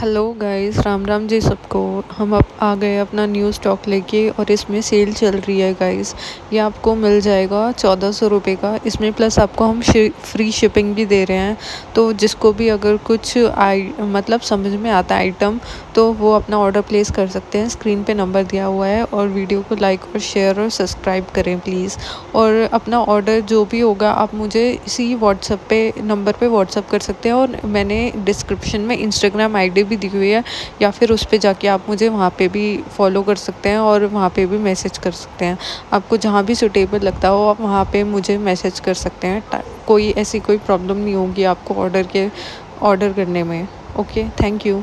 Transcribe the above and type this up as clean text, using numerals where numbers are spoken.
Hello guys, Ram Ram ji सबको। हम अब आ गए अपना न्यू स्टॉक लेके और इसमें सेल चल रही है गाइस। ये आपको मिल जाएगा 1400 रुपये का। इसमें प्लस आपको हम फ्री शिपिंग भी दे रहे हैं, तो जिसको भी अगर कुछ मतलब समझ में आता है आइटम तो वो अपना ऑर्डर प्लेस कर सकते हैं। स्क्रीन पे नंबर दिया हुआ है और वीडियो को लाइक और शेयर और सब्सक्राइब करें प्लीज़। और अपना ऑर्डर जो भी होगा आप मुझे इसी व्हाट्सएप पे नंबर पर व्हाट्सएप कर सकते हैं, और मैंने डिस्क्रिप्शन में इंस्टाग्राम आई भी दी हुई है, या फिर उस पे जाके आप मुझे वहाँ पे भी फॉलो कर सकते हैं और वहाँ पे भी मैसेज कर सकते हैं। आपको जहाँ भी सूटेबल लगता हो आप वहाँ पे मुझे मैसेज कर सकते हैं। कोई ऐसी कोई प्रॉब्लम नहीं होगी आपको ऑर्डर करने में। Okay, thank you.